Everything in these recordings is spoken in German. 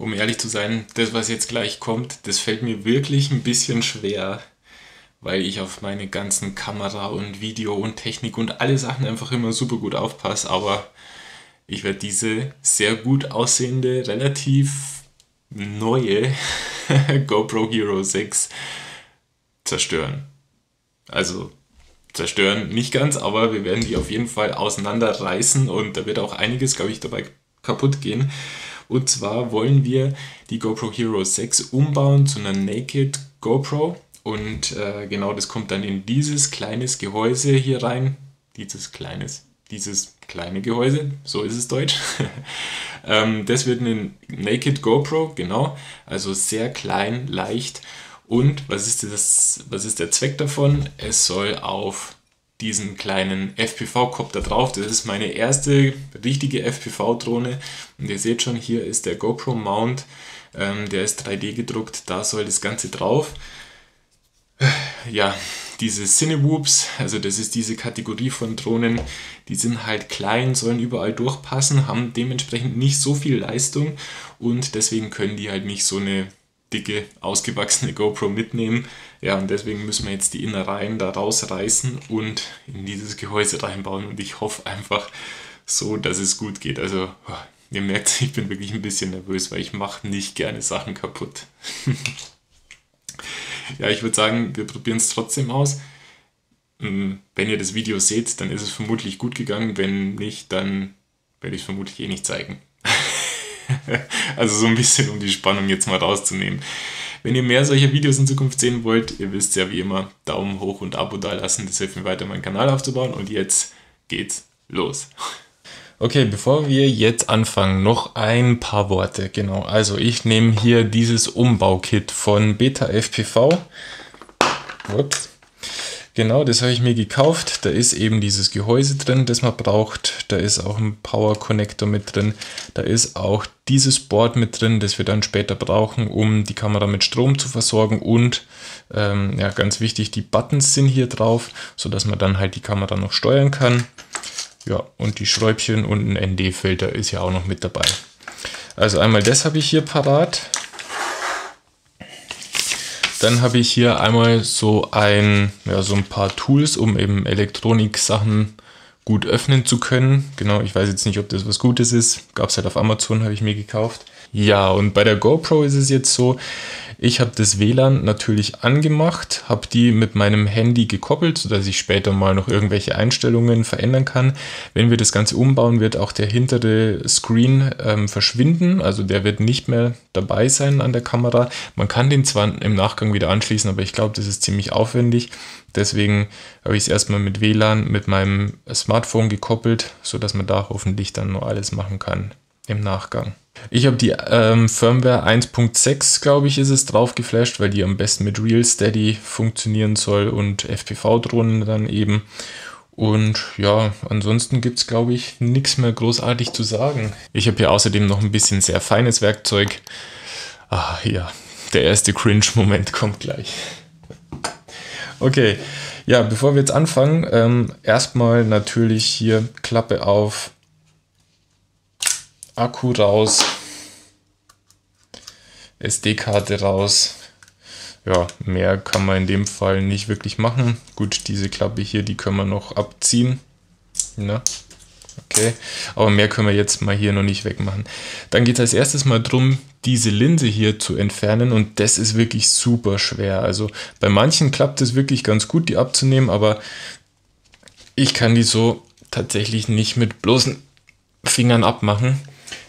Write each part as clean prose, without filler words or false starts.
um ehrlich zu sein, das, was jetzt gleich kommt, das fällt mir wirklich ein bisschen schwer, weil ich auf meine ganzen Kamera und Video und Technik und alle Sachen einfach immer super gut aufpasse, aber ich werde diese sehr gut aussehende, relativ neue GoPro Hero 6 zerstören. Also zerstören nicht ganz, aber wir werden die auf jeden Fall auseinanderreißen und da wird auch einiges, glaube ich, dabei kaputt gehen. Und zwar wollen wir die GoPro Hero 6 umbauen zu einer Naked GoPro. Und genau, das kommt dann in dieses kleines Gehäuse hier rein. Dieses kleine Gehäuse, so ist es deutsch. Das wird eine Naked GoPro, genau. Also sehr klein, leicht. Und was ist der Zweck davon? Es soll auf diesen kleinen FPV-Copter drauf. Das ist meine erste richtige FPV-Drohne. Und ihr seht schon, hier ist der GoPro-Mount. Der ist 3D gedruckt, da soll das Ganze drauf. Ja, diese CineWhoops, also das ist diese Kategorie von Drohnen, die sind halt klein, sollen überall durchpassen, haben dementsprechend nicht so viel Leistung und deswegen können die halt nicht so eine dicke, ausgewachsene GoPro mitnehmen. Ja, und deswegen müssen wir jetzt die Innereien da rausreißen und in dieses Gehäuse reinbauen und ich hoffe einfach so, dass es gut geht. Also, ihr merkt, ich bin wirklich ein bisschen nervös, weil ich mache nicht gerne Sachen kaputt. Ja, ich würde sagen, wir probieren es trotzdem aus. Wenn ihr das Video seht, dann ist es vermutlich gut gegangen. Wenn nicht, dann werde ich es vermutlich eh nicht zeigen. Also so ein bisschen, um die Spannung jetzt mal rauszunehmen. Wenn ihr mehr solcher Videos in Zukunft sehen wollt, ihr wisst ja wie immer, Daumen hoch und Abo dalassen. Das hilft mir weiter, meinen Kanal aufzubauen. Und jetzt geht's los. Okay, bevor wir jetzt anfangen, noch ein paar Worte. Genau, also ich nehme hier dieses Umbaukit von Beta FPV. Ups. Genau, das habe ich mir gekauft. Da ist eben dieses Gehäuse drin, das man braucht. Da ist auch ein Power Connector mit drin. Da ist auch dieses Board mit drin, das wir dann später brauchen, um die Kamera mit Strom zu versorgen. Und ja, ganz wichtig, die Buttons sind hier drauf, sodass man dann halt die Kamera noch steuern kann. Ja, und die Schräubchen und ein ND-Filter ist ja auch noch mit dabei. Also einmal das habe ich hier parat. Dann habe ich hier einmal so ein paar Tools, um eben Elektronik-Sachen gut öffnen zu können. Genau, ich weiß jetzt nicht, ob das was Gutes ist. Gab es halt auf Amazon, habe ich mir gekauft. Ja, und bei der GoPro ist es jetzt so, ich habe das WLAN natürlich angemacht, habe die mit meinem Handy gekoppelt, sodass ich später mal noch irgendwelche Einstellungen verändern kann. Wenn wir das Ganze umbauen, wird auch der hintere Screen verschwinden, also der wird nicht mehr dabei sein an der Kamera. Man kann den zwar im Nachgang wieder anschließen, aber ich glaube, das ist ziemlich aufwendig. Deswegen habe ich es erstmal mit WLAN, mit meinem Smartphone gekoppelt, sodass man da hoffentlich dann noch alles machen kann im Nachgang. Ich habe die Firmware 1.6, glaube ich, ist es drauf geflasht, weil die am besten mit Real Steady funktionieren soll und FPV-Drohnen dann eben. Und ja, ansonsten gibt es, glaube ich, nichts mehr großartig zu sagen. Ich habe hier außerdem noch ein bisschen sehr feines Werkzeug. Ah ja, der erste Cringe-Moment kommt gleich. Okay, ja, bevor wir jetzt anfangen, erstmal natürlich hier Klappe auf, Akku raus, SD-Karte raus. Ja, mehr kann man in dem Fall nicht wirklich machen. Gut, diese Klappe hier, die können wir noch abziehen. Na? Okay, aber mehr können wir jetzt mal hier noch nicht wegmachen. Dann geht es als erstes mal darum, diese Linse hier zu entfernen und das ist wirklich super schwer. Also bei manchen klappt es wirklich ganz gut, die abzunehmen, aber ich kann die so tatsächlich nicht mit bloßen Fingern abmachen.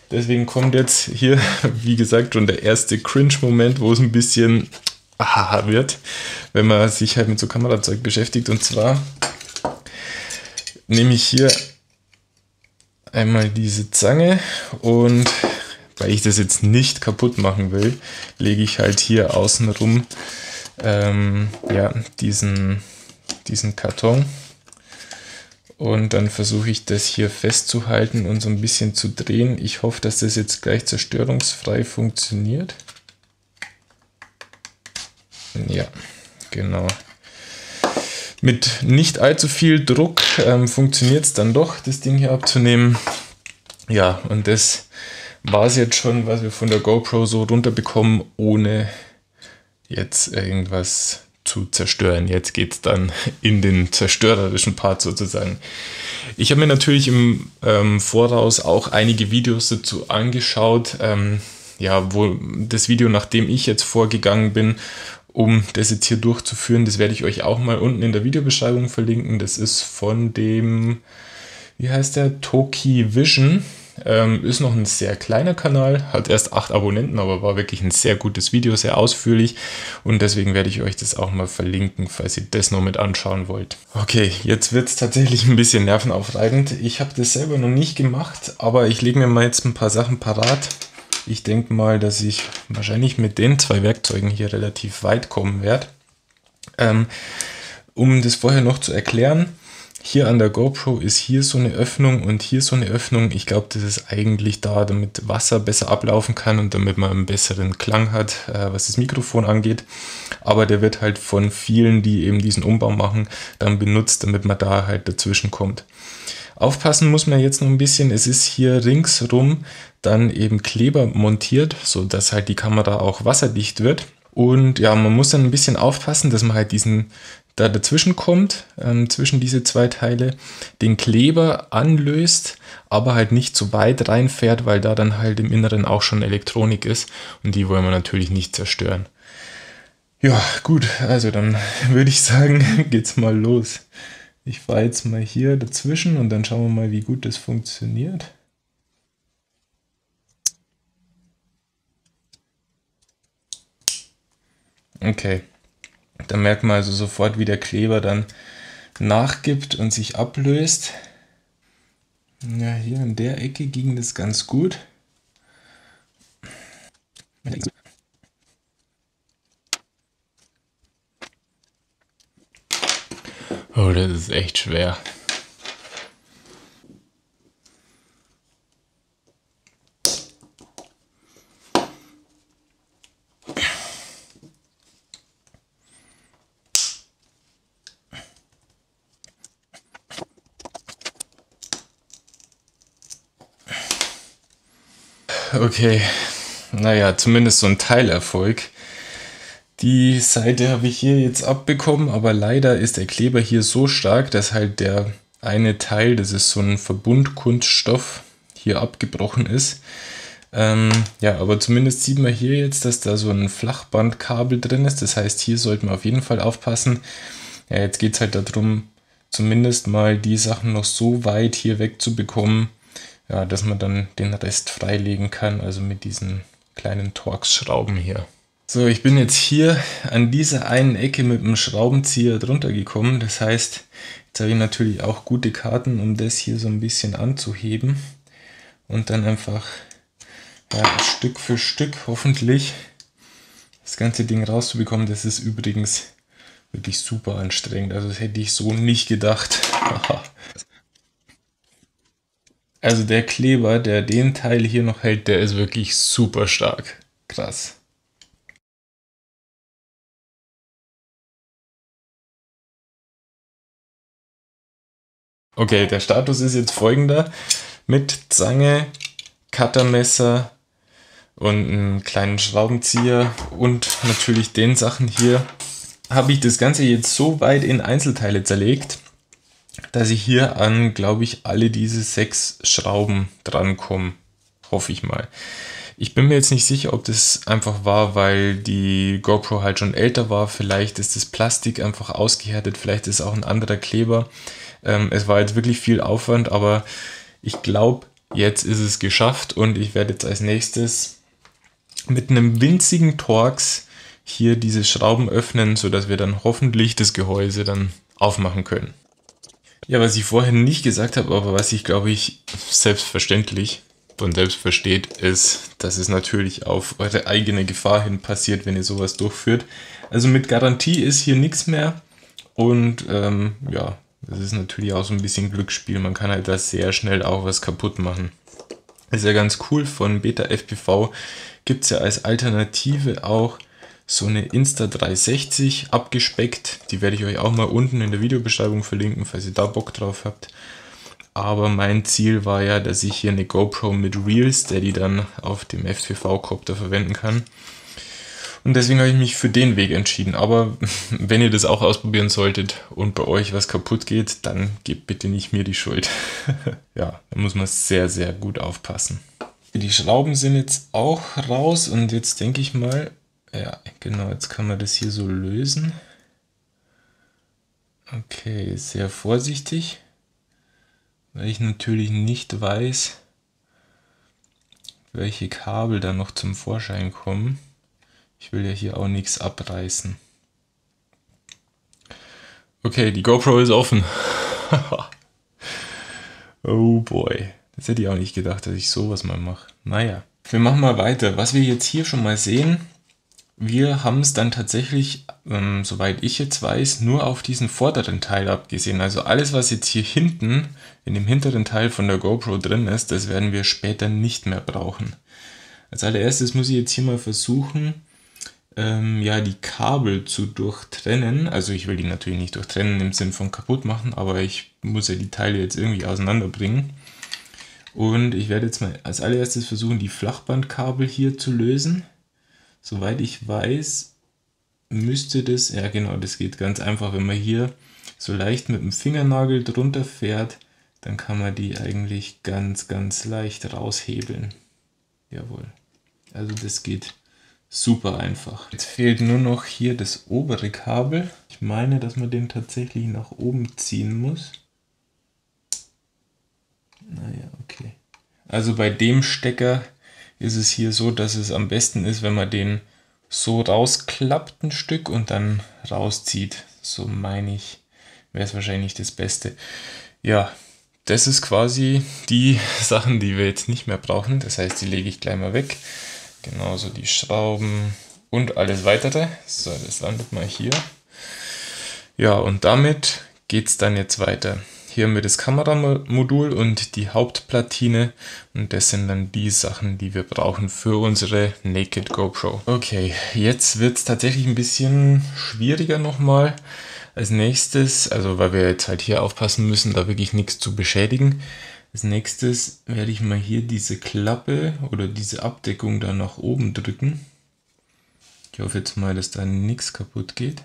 Deswegen kommt jetzt hier, wie gesagt, schon der erste Cringe-Moment, wo es ein bisschen aha wird, wenn man sich halt mit so Kamerazeug beschäftigt. Und zwar nehme ich hier einmal diese Zange und weil ich das jetzt nicht kaputt machen will, lege ich halt hier außenrum ja, diesen Karton. Und dann versuche ich das hier festzuhalten und so ein bisschen zu drehen. Ich hoffe, dass das jetzt gleich zerstörungsfrei funktioniert. Ja, genau. Mit nicht allzu viel Druck funktioniert es dann doch, das Ding hier abzunehmen. Ja, und das war es jetzt schon, was wir von der GoPro so runterbekommen, ohne jetzt irgendwas zu zerstören. Jetzt geht es dann in den zerstörerischen Part sozusagen. Ich habe mir natürlich im Voraus auch einige Videos dazu angeschaut, ja, wo das Video, nachdem ich jetzt vorgegangen bin, um das jetzt hier durchzuführen, das werde ich euch auch mal unten in der Videobeschreibung verlinken. Das ist von dem, wie heißt der, TokiVision. Ist noch ein sehr kleiner Kanal, hat erst 8 Abonnenten, aber war wirklich ein sehr gutes Video, sehr ausführlich, und deswegen werde ich euch das auch mal verlinken, falls ihr das noch mit anschauen wollt. Okay, jetzt wird es tatsächlich ein bisschen nervenaufreibend. Ich habe das selber noch nicht gemacht, aber ich lege mir mal jetzt ein paar Sachen parat. Ich denke mal, dass ich wahrscheinlich mit den 2 Werkzeugen hier relativ weit kommen werde. Um das vorher noch zu erklären, hier an der GoPro ist hier so eine Öffnung und hier so eine Öffnung. Ich glaube, das ist eigentlich da, damit Wasser besser ablaufen kann und damit man einen besseren Klang hat, was das Mikrofon angeht. Aber der wird halt von vielen, die eben diesen Umbau machen, dann benutzt, damit man da halt dazwischen kommt. Aufpassen muss man jetzt noch ein bisschen. Es ist hier ringsrum dann eben Kleber montiert, sodass halt die Kamera auch wasserdicht wird. Und ja, man muss dann ein bisschen aufpassen, dass man halt diesen da dazwischen kommt, zwischen diese 2 Teile, den Kleber anlöst, aber halt nicht so weit reinfährt, weil da dann halt im Inneren auch schon Elektronik ist und die wollen wir natürlich nicht zerstören. Ja, gut, also dann würde ich sagen, geht's mal los. Ich fahre jetzt mal hier dazwischen und dann schauen wir mal, wie gut das funktioniert. Okay. Da merkt man also sofort, wie der Kleber dann nachgibt und sich ablöst. Ja, hier an der Ecke ging das ganz gut. Oh, das ist echt schwer. Okay, naja, zumindest so ein Teilerfolg. Die Seite habe ich hier jetzt abbekommen, aber leider ist der Kleber hier so stark, dass halt der eine Teil, das ist so ein Verbundkunststoff, hier abgebrochen ist. Ja, aber zumindest sieht man hier jetzt, dass da so ein Flachbandkabel drin ist. Das heißt, hier sollte man auf jeden Fall aufpassen. Ja, jetzt geht es halt darum, zumindest mal die Sachen noch so weit hier wegzubekommen, ja, dass man dann den Rest freilegen kann, also mit diesen kleinen Torx-Schrauben hier. So, ich bin jetzt hier an dieser einen Ecke mit dem Schraubenzieher drunter gekommen. Das heißt, jetzt habe ich natürlich auch gute Karten, um das hier so ein bisschen anzuheben und dann einfach, ja, Stück für Stück hoffentlich das ganze Ding rauszubekommen. Das ist übrigens wirklich super anstrengend, also das hätte ich so nicht gedacht. Also der Kleber, der den Teil hier noch hält, der ist wirklich super stark. Krass. Okay, der Status ist jetzt folgender. Mit Zange, Cuttermesser und einem kleinen Schraubenzieher und natürlich den Sachen hier habe ich das Ganze jetzt so weit in Einzelteile zerlegt, dass ich hier an, glaube ich, alle diese 6 Schrauben drankomme, hoffe ich mal. Ich bin mir jetzt nicht sicher, ob das einfach war, weil die GoPro halt schon älter war. Vielleicht ist das Plastik einfach ausgehärtet, vielleicht ist auch ein anderer Kleber. Es war jetzt wirklich viel Aufwand, aber ich glaube, jetzt ist es geschafft und ich werde jetzt als nächstes mit einem winzigen Torx hier diese Schrauben öffnen, sodass wir dann hoffentlich das Gehäuse dann aufmachen können. Ja, was ich vorhin nicht gesagt habe, aber was ich, glaube ich, selbstverständlich von selbst versteht, ist, dass es natürlich auf eure eigene Gefahr hin passiert, wenn ihr sowas durchführt. Also mit Garantie ist hier nichts mehr und ja, das ist natürlich auch so ein bisschen Glücksspiel. Man kann halt da sehr schnell auch was kaputt machen. Ist ja ganz cool, von Beta FPV gibt es ja als Alternative auch so eine Insta360 abgespeckt, die werde ich euch auch mal unten in der Videobeschreibung verlinken, falls ihr da Bock drauf habt. Aber mein Ziel war ja, dass ich hier eine GoPro mit Real Steady dann auf dem FPV-Copter verwenden kann. Und deswegen habe ich mich für den Weg entschieden. Aber wenn ihr das auch ausprobieren solltet und bei euch was kaputt geht, dann gebt bitte nicht mir die Schuld. Ja, da muss man sehr, sehr gut aufpassen. Die Schrauben sind jetzt auch raus und jetzt denke ich mal, ja genau, jetzt kann man das hier so lösen. Okay, sehr vorsichtig, weil ich natürlich nicht weiß, welche Kabel da noch zum Vorschein kommen. Ich will ja hier auch nichts abreißen. Okay, die GoPro ist offen. Oh boy. Das hätte ich auch nicht gedacht, dass ich sowas mal mache. Naja, wir machen mal weiter. Was wir jetzt hier schon mal sehen, wir haben es dann tatsächlich, soweit ich jetzt weiß, nur auf diesen vorderen Teil abgesehen. Also alles, was jetzt hier hinten, in dem hinteren Teil von der GoPro drin ist, das werden wir später nicht mehr brauchen. Als allererstes muss ich jetzt hier mal versuchen, ja, die Kabel zu durchtrennen. Also ich will die natürlich nicht durchtrennen im Sinn von kaputt machen, aber ich muss ja die Teile jetzt irgendwie auseinanderbringen. Und ich werde jetzt mal als allererstes versuchen, die Flachbandkabel hier zu lösen. Soweit ich weiß, müsste das, ja genau, das geht ganz einfach, wenn man hier so leicht mit dem Fingernagel drunter fährt, dann kann man die eigentlich ganz, ganz leicht raushebeln. Jawohl, also das geht super einfach. Jetzt fehlt nur noch hier das obere Kabel. Ich meine, dass man den tatsächlich nach oben ziehen muss. Naja, okay. Also bei dem Stecker ist es hier so, dass es am besten ist, wenn man den so rausklappt ein Stück und dann rauszieht. So meine ich, wäre es wahrscheinlich das Beste. Ja, das ist quasi die Sachen, die wir jetzt nicht mehr brauchen. Das heißt, die lege ich gleich mal weg. Genauso die Schrauben und alles weitere. So, das landet mal hier. Ja, und damit geht es dann jetzt weiter. Hier haben wir das Kameramodul und die Hauptplatine. Und das sind dann die Sachen, die wir brauchen für unsere Naked GoPro. Okay, jetzt wird es tatsächlich ein bisschen schwieriger nochmal. Als nächstes, also weil wir jetzt halt hier aufpassen müssen, da wirklich nichts zu beschädigen. Als nächstes werde ich mal hier diese Klappe oder diese Abdeckung da nach oben drücken. Ich hoffe jetzt mal, dass da nichts kaputt geht.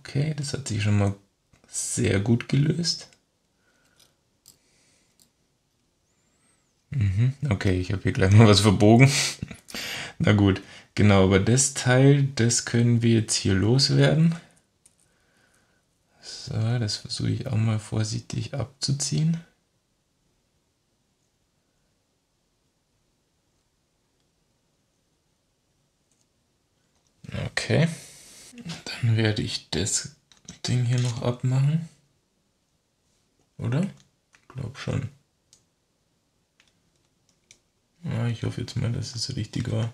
Okay, das hat sich schon mal sehr gut gelöst. Okay, ich habe hier gleich mal was verbogen. Na gut. Genau, aber das Teil, das können wir jetzt hier loswerden. So, das versuche ich auch mal vorsichtig abzuziehen. Okay. Dann werde ich das Ding hier noch abmachen. Oder? Ich glaube schon. Ja, ich hoffe jetzt mal, dass es richtig war.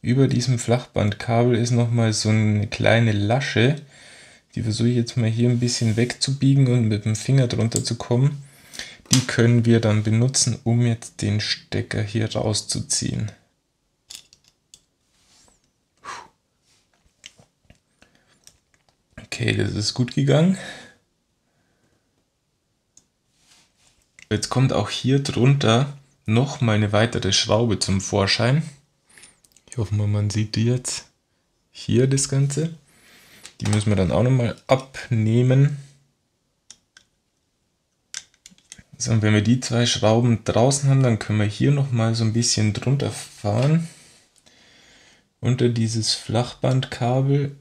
Über diesem Flachbandkabel ist nochmal so eine kleine Lasche, die versuche ich jetzt mal hier ein bisschen wegzubiegen und mit dem Finger drunter zu kommen. Die können wir dann benutzen, um jetzt den Stecker hier rauszuziehen. Okay, das ist gut gegangen. Jetzt kommt auch hier drunter nochmal eine weitere Schraube zum Vorschein. Ich hoffe mal, man sieht die jetzt hier, das Ganze. Die müssen wir dann auch nochmal abnehmen. So, und wenn wir die zwei Schrauben draußen haben, dann können wir hier nochmal so ein bisschen drunter fahren. Unter dieses Flachbandkabel.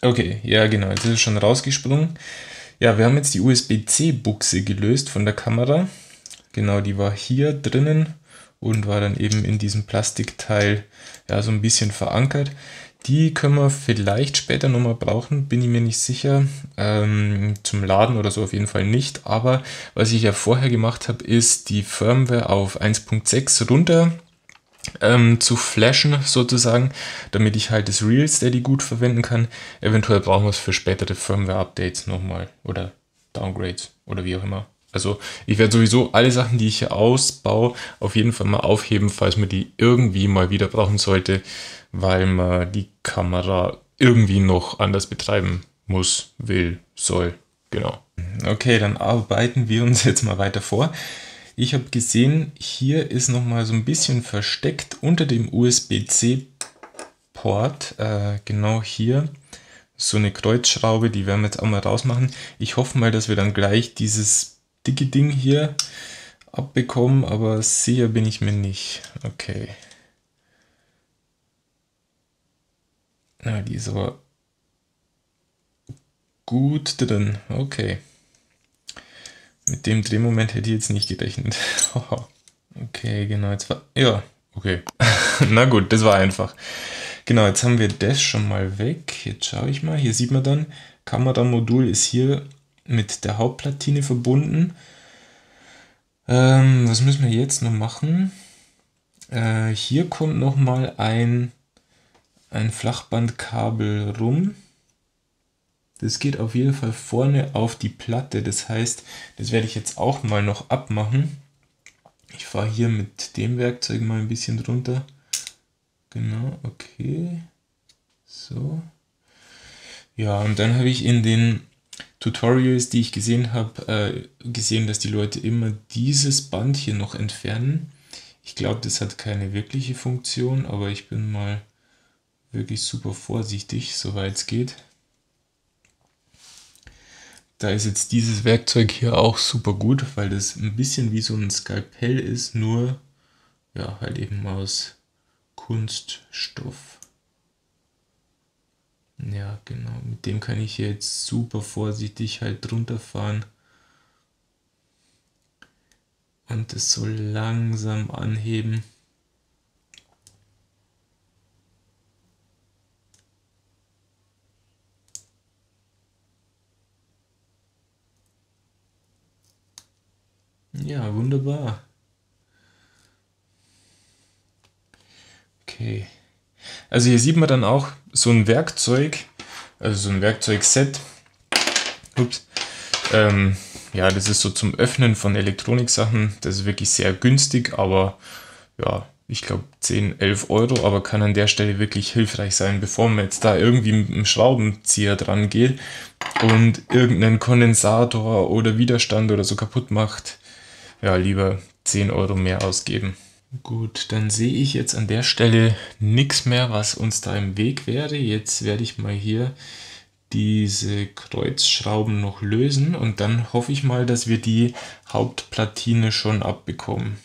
Okay, ja genau, jetzt ist es schon rausgesprungen. Ja, wir haben jetzt die USB-C-Buchse gelöst von der Kamera. Genau, die war hier drinnen. Und war dann eben in diesem Plastikteil ja so ein bisschen verankert. Die können wir vielleicht später nochmal brauchen, bin ich mir nicht sicher. Zum Laden oder so auf jeden Fall nicht. Aber was ich ja vorher gemacht habe, ist die Firmware auf 1.6 runter zu flashen sozusagen, damit ich halt das Real Steady gut verwenden kann. Eventuell brauchen wir es für spätere Firmware-Updates nochmal oder Downgrades oder wie auch immer. Also ich werde sowieso alle Sachen, die ich hier ausbaue, auf jeden Fall mal aufheben, falls man die irgendwie mal wieder brauchen sollte, weil man die Kamera irgendwie noch anders betreiben muss, will, soll. Genau. Okay, dann arbeiten wir uns jetzt mal weiter vor. Ich habe gesehen, hier ist nochmal so ein bisschen versteckt unter dem USB-C-Port, genau hier, so eine Kreuzschraube, die werden wir jetzt auch mal rausmachen. Ich hoffe mal, dass wir dann gleich dieses dicke Ding hier abbekommen, aber sicher bin ich mir nicht. Okay. Na, die ist aber gut drin. Okay. Mit dem Drehmoment hätte ich jetzt nicht gerechnet. Okay, genau, jetzt war... Ja, okay. Na gut, das war einfach. Genau, jetzt haben wir das schon mal weg. Jetzt schaue ich mal. Hier sieht man dann, Kameramodul ist hier mit der Hauptplatine verbunden. Was müssen wir jetzt noch machen? Hier kommt nochmal ein Flachbandkabel rum. Das geht auf jeden Fall vorne auf die Platte, das heißt, das werde ich jetzt auch mal noch abmachen. Ich fahre hier mit dem Werkzeug mal ein bisschen drunter. Genau, okay. So. Ja, und dann habe ich in den Tutorials, die ich gesehen habe, gesehen, dass die Leute immer dieses Band hier noch entfernen. Ich glaube, das hat keine wirkliche Funktion, aber ich bin mal wirklich super vorsichtig, soweit es geht. Da ist jetzt dieses Werkzeug hier auch super gut, weil das ein bisschen wie so ein Skalpell ist, nur ja halt eben aus Kunststoff. Ja genau, mit dem kann ich hier jetzt super vorsichtig halt drunter fahren. Und das so langsam anheben. Ja, wunderbar. Okay. Also hier sieht man dann auch so ein Werkzeug, also so ein Werkzeugset. Ups. Ja, das ist so zum Öffnen von Elektroniksachen. Das ist wirklich sehr günstig, aber ja, ich glaube 10, 11 Euro, aber kann an der Stelle wirklich hilfreich sein, bevor man jetzt da irgendwie mit einem Schraubenzieher dran geht und irgendeinen Kondensator oder Widerstand oder so kaputt macht. Ja, lieber 10 Euro mehr ausgeben. Gut, dann sehe ich jetzt an der Stelle nichts mehr, was uns da im Weg wäre. Jetzt werde ich mal hier diese Kreuzschrauben noch lösen und dann hoffe ich mal, dass wir die Hauptplatine schon abbekommen.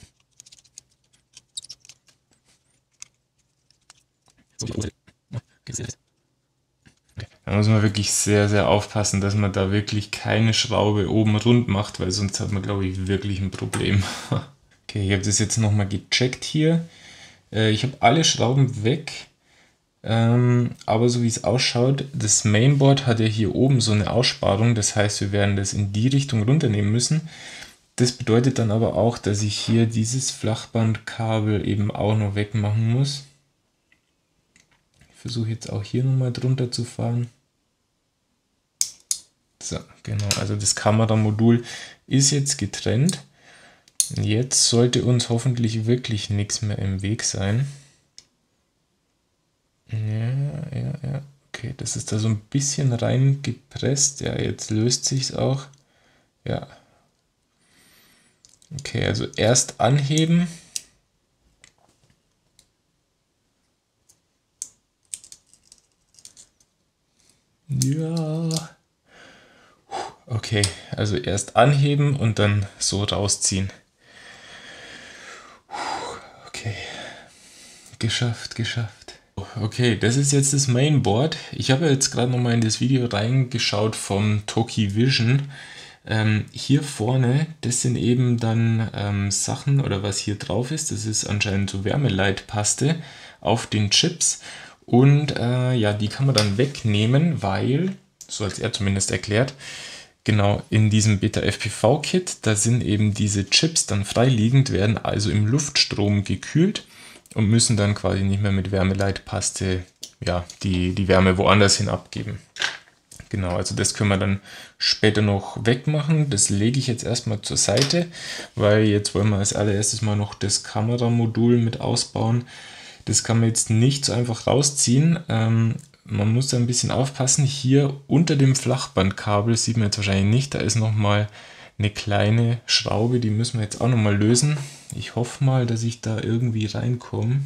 Da muss man wirklich sehr, sehr aufpassen, dass man da wirklich keine Schraube oben rund macht, weil sonst hat man, glaube ich, wirklich ein Problem. Okay, ich habe das jetzt nochmal gecheckt hier. Ich habe alle Schrauben weg, aber so wie es ausschaut, das Mainboard hat ja hier oben so eine Aussparung, das heißt, wir werden das in die Richtung runternehmen müssen. Das bedeutet dann aber auch, dass ich hier dieses Flachbandkabel eben auch noch wegmachen muss. Ich versuche jetzt auch hier nochmal drunter zu fahren. So, genau, also das Kameramodul ist jetzt getrennt. Jetzt sollte uns hoffentlich wirklich nichts mehr im Weg sein. Ja, okay, das ist da so ein bisschen reingepresst. Ja, jetzt löst sich's auch. Ja. Okay, also erst anheben. Ja, okay, also erst anheben und dann so rausziehen. Okay, geschafft, geschafft. Okay, das ist jetzt das Mainboard. Ich habe jetzt gerade nochmal in das Video reingeschaut vom TokiVision. Hier vorne, das sind eben dann Sachen oder was hier drauf ist. Das ist anscheinend so Wärmeleitpaste auf den Chips. Und ja, die kann man dann wegnehmen, weil, so als er zumindest erklärt, genau in diesem Beta-FPV-Kit, da sind eben diese Chips dann freiliegend, werden also im Luftstrom gekühlt und müssen dann quasi nicht mehr mit Wärmeleitpaste ja, die Wärme woanders hin abgeben. Genau, also das können wir dann später noch wegmachen. Das lege ich jetzt erstmal zur Seite, weil jetzt wollen wir als allererstes mal noch das Kameramodul mit ausbauen. Das kann man jetzt nicht so einfach rausziehen. Man muss da ein bisschen aufpassen. Hier unter dem Flachbandkabel sieht man jetzt wahrscheinlich nicht. Da ist nochmal eine kleine Schraube, die müssen wir jetzt auch nochmal lösen. Ich hoffe mal, dass ich da irgendwie reinkomme,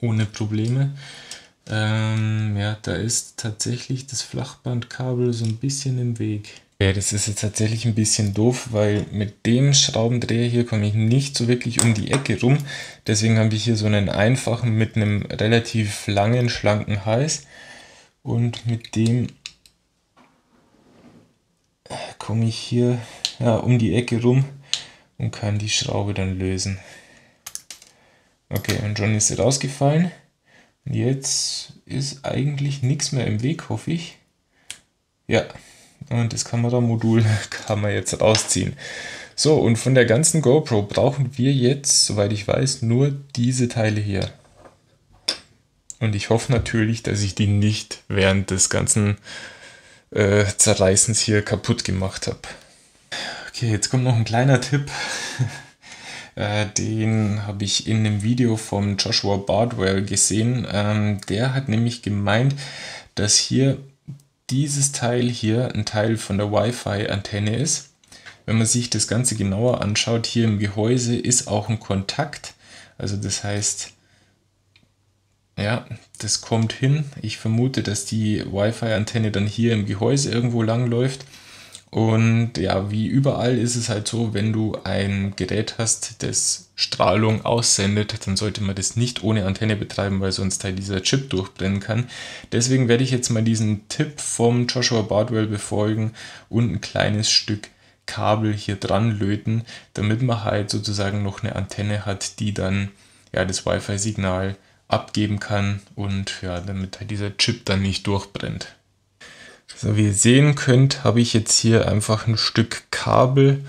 ohne Probleme. Ja, da ist tatsächlich das Flachbandkabel so ein bisschen im Weg. Ja, das ist jetzt tatsächlich ein bisschen doof, weil mit dem Schraubendreher hier komme ich nicht so wirklich um die Ecke rum. Deswegen habe ich hier so einen einfachen mit einem relativ langen, schlanken Hals. Und mit dem komme ich hier ja, um die Ecke rum und kann die Schraube dann lösen. Okay, und schon ist sie rausgefallen. Jetzt ist eigentlich nichts mehr im Weg, hoffe ich. Ja, und das Kameramodul kann man jetzt rausziehen. So, und von der ganzen GoPro brauchen wir jetzt, soweit ich weiß, nur diese Teile hier. Und ich hoffe natürlich, dass ich die nicht während des ganzen Zerreißens hier kaputt gemacht habe. Okay, jetzt kommt noch ein kleiner Tipp. Den habe ich in einem Video von Joshua Bardwell gesehen. Der hat nämlich gemeint, dass hier dieses Teil hier ein Teil von der Wi-Fi-Antenne ist. Wenn man sich das Ganze genauer anschaut, hier im Gehäuse ist auch ein Kontakt. Also das heißt, ja, das kommt hin. Ich vermute, dass die Wi-Fi-Antenne dann hier im Gehäuse irgendwo lang läuft. Und ja, wie überall ist es halt so, wenn du ein Gerät hast, das Strahlung aussendet, dann sollte man das nicht ohne Antenne betreiben, weil sonst halt dieser Chip durchbrennen kann. Deswegen werde ich jetzt mal diesen Tipp vom Joshua Bardwell befolgen und ein kleines Stück Kabel hier dran löten, damit man halt sozusagen noch eine Antenne hat, die dann ja das Wi-Fi-Signal abgeben kann und ja, damit halt dieser Chip dann nicht durchbrennt. So, wie ihr sehen könnt, habe ich jetzt hier einfach ein Stück Kabel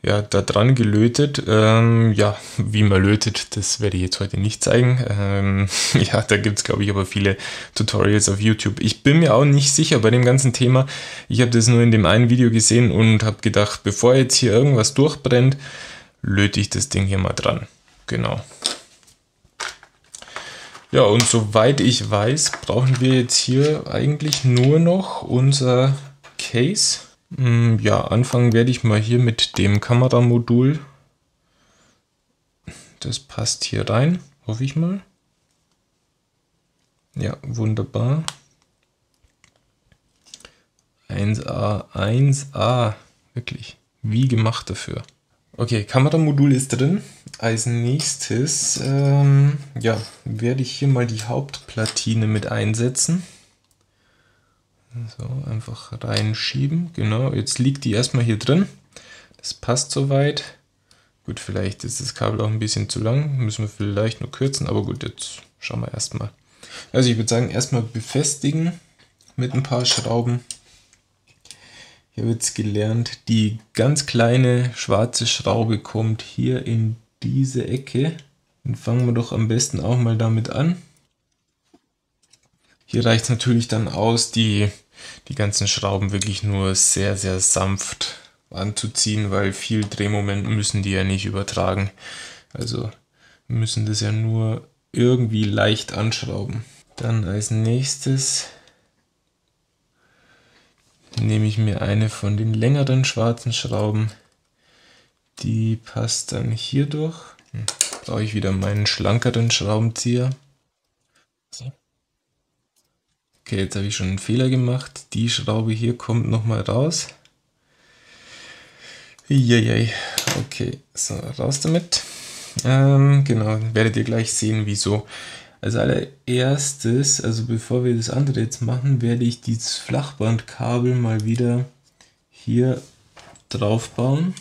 ja, da dran gelötet. Ja, wie man lötet, das werde ich jetzt heute nicht zeigen. Ja, da gibt es, glaube ich, aber viele Tutorials auf YouTube. Ich bin mir auch nicht sicher bei dem ganzen Thema. Ich habe das nur in dem einen Video gesehen und habe gedacht, bevor jetzt hier irgendwas durchbrennt, löte ich das Ding hier mal dran. Genau. Ja, und soweit ich weiß, brauchen wir jetzt hier eigentlich nur noch unser Case. Ja, anfangen werde ich mal hier mit dem Kameramodul. Das passt hier rein, hoffe ich mal. Ja, wunderbar. 1A, 1A. Wirklich, wie gemacht dafür. Okay, Kameramodul ist drin. Als nächstes ja, werde ich hier mal die Hauptplatine mit einsetzen. So, einfach reinschieben. Genau, jetzt liegt die erstmal hier drin. Das passt soweit. Gut, vielleicht ist das Kabel auch ein bisschen zu lang. Müssen wir vielleicht nur kürzen, aber gut, jetzt schauen wir erstmal. Also ich würde sagen, erstmal befestigen mit ein paar Schrauben. Ich habe jetzt gelernt, die ganz kleine schwarze Schraube kommt hier in diese Ecke. Dann fangen wir doch am besten auch mal damit an. Hier reicht es natürlich dann aus, die ganzen Schrauben wirklich nur sehr, sehr sanft anzuziehen, weil viel Drehmoment müssen die ja nicht übertragen. Also müssen das ja nur irgendwie leicht anschrauben. Dann als nächstes nehme ich mir eine von den längeren schwarzen Schrauben. Die passt dann hier durch. Brauche ich wieder meinen schlankeren Schraubenzieher. Okay, jetzt habe ich schon einen Fehler gemacht. Die Schraube hier kommt nochmal raus. Jajaj. Okay, so, raus damit. Genau, werdet ihr gleich sehen, wieso. Als allererstes, also bevor wir das andere jetzt machen, werde ich dieses Flachbandkabel mal wieder hier drauf bauen.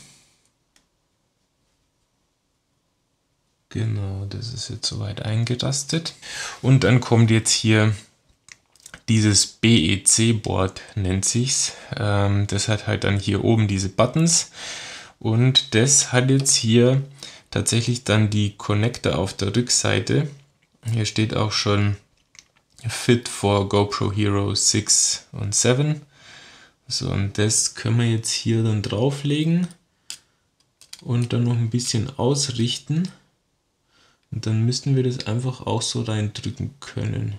Genau, das ist jetzt soweit eingerastet. Und dann kommt jetzt hier dieses BEC-Board, nennt sich's. Das hat halt dann hier oben diese Buttons. Und das hat jetzt hier tatsächlich dann die Connector auf der Rückseite. Hier steht auch schon Fit for GoPro Hero 6 und 7. So, und das können wir jetzt hier dann drauflegen und dann noch ein bisschen ausrichten. Und dann müssten wir das einfach auch so reindrücken können.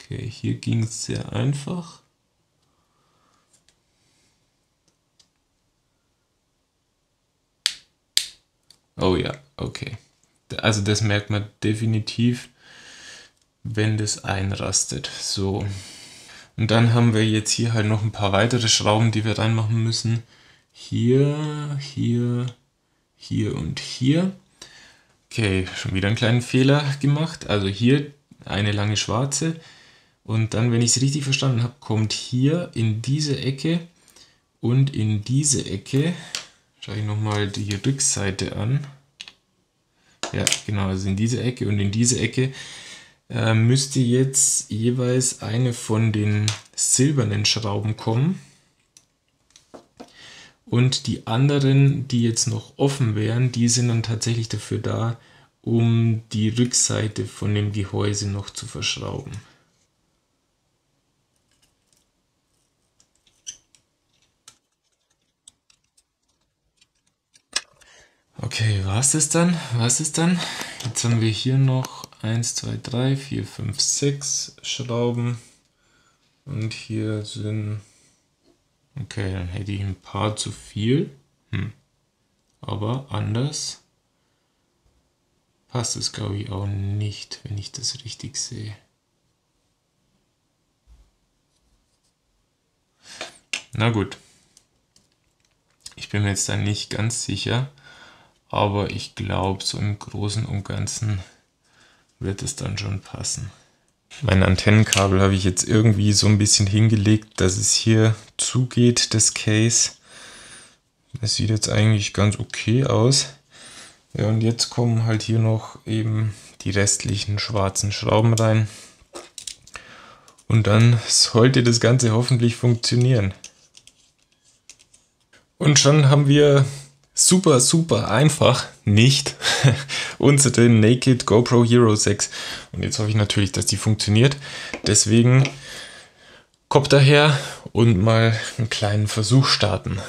Okay, hier ging es sehr einfach. Oh ja, okay. Also das merkt man definitiv, wenn das einrastet. So. Und dann haben wir jetzt hier halt noch ein paar weitere Schrauben, die wir reinmachen müssen. Hier, hier, hier und hier. Okay, schon wieder einen kleinen Fehler gemacht. Also hier eine lange schwarze. Und dann, wenn ich es richtig verstanden habe, kommt hier in diese Ecke und in diese Ecke. Schaue ich nochmal die Rückseite an. Ja, genau, also in diese Ecke und in diese Ecke müsste jetzt jeweils eine von den silbernen Schrauben kommen. Und die anderen, die jetzt noch offen wären, die sind dann tatsächlich dafür da, um die Rückseite von dem Gehäuse noch zu verschrauben. Okay, was ist dann? Jetzt haben wir hier noch 1, 2, 3, 4, 5, 6 Schrauben. Und hier sind... Okay, dann hätte ich ein paar zu viel. Aber anders passt es, glaube ich, auch nicht, wenn ich das richtig sehe. Na gut. Ich bin mir jetzt da nicht ganz sicher. Aber ich glaube, so im Großen und Ganzen wird es dann schon passen. Mein Antennenkabel habe ich jetzt irgendwie so ein bisschen hingelegt, dass es hier zugeht, das Case. Das sieht jetzt eigentlich ganz okay aus. Ja, und jetzt kommen halt hier noch eben die restlichen schwarzen Schrauben rein. Und dann sollte das Ganze hoffentlich funktionieren. Und schon haben wir... super, super einfach, nicht, unsere Naked GoPro Hero 6. Und jetzt hoffe ich natürlich, dass die funktioniert. Deswegen Kopf daher und mal einen kleinen Versuch starten.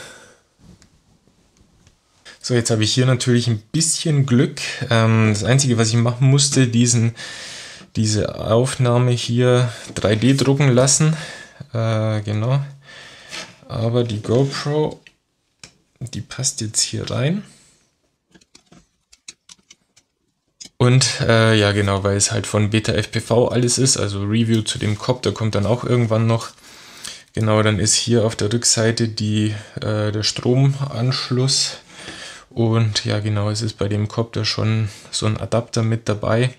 So, jetzt habe ich hier natürlich ein bisschen Glück. Das Einzige, was ich machen musste, diese Aufnahme hier 3D drucken lassen. Genau. Aber die GoPro... die passt jetzt hier rein. Und ja, genau, weil es halt von Beta FPV alles ist, also Review zu dem Copter kommt dann auch irgendwann noch. Genau, dann ist hier auf der Rückseite der Stromanschluss. Und ja, genau, es ist bei dem Copter schon so ein Adapter mit dabei,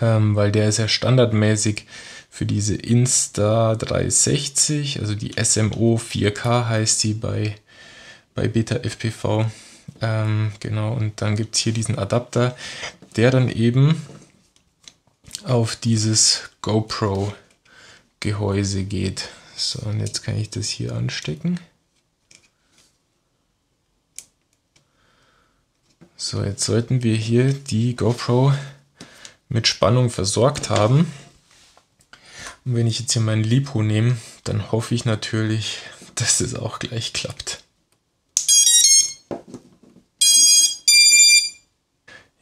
weil der ist ja standardmäßig für diese Insta360, also die SMO 4K heißt die bei Beta FPV, genau, und dann gibt es hier diesen Adapter, der dann eben auf dieses GoPro Gehäuse geht. So, und jetzt kann ich das hier anstecken. So, jetzt sollten wir hier die GoPro mit Spannung versorgt haben. Und wenn ich jetzt hier meinen LiPo nehme, dann hoffe ich natürlich, dass das auch gleich klappt.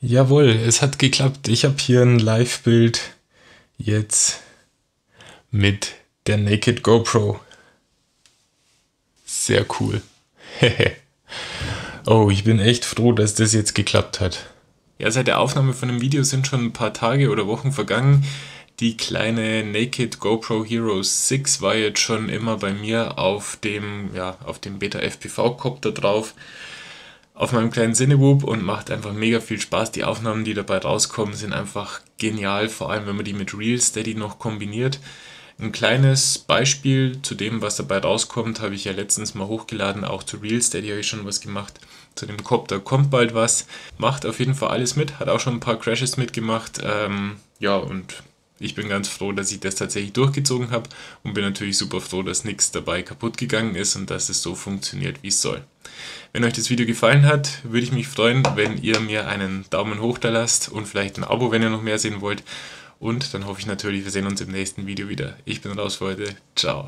Jawohl, es hat geklappt. Ich habe hier ein Live-Bild jetzt mit der Naked GoPro. Sehr cool. Oh, ich bin echt froh, dass das jetzt geklappt hat. Ja, seit der Aufnahme von dem Video sind schon ein paar Tage oder Wochen vergangen. Die kleine Naked GoPro Hero 6 war jetzt schon immer bei mir auf dem Beta FPV-Copter drauf. Auf meinem kleinen CineWhoop, und macht einfach mega viel Spaß. Die Aufnahmen, die dabei rauskommen, sind einfach genial, vor allem wenn man die mit Real Steady noch kombiniert. Ein kleines Beispiel zu dem, was dabei rauskommt, habe ich ja letztens mal hochgeladen, auch zu Real Steady habe ich schon was gemacht. Zu dem Copter kommt bald was, macht auf jeden Fall alles mit, hat auch schon ein paar Crashes mitgemacht, ja, und Ich bin ganz froh, dass ich das tatsächlich durchgezogen habe und bin natürlich super froh, dass nichts dabei kaputt gegangen ist und dass es so funktioniert, wie es soll. Wenn euch das Video gefallen hat, würde ich mich freuen, wenn ihr mir einen Daumen hoch da lasst und vielleicht ein Abo, wenn ihr noch mehr sehen wollt. Und dann hoffe ich natürlich, wir sehen uns im nächsten Video wieder. Ich bin raus für heute. Ciao.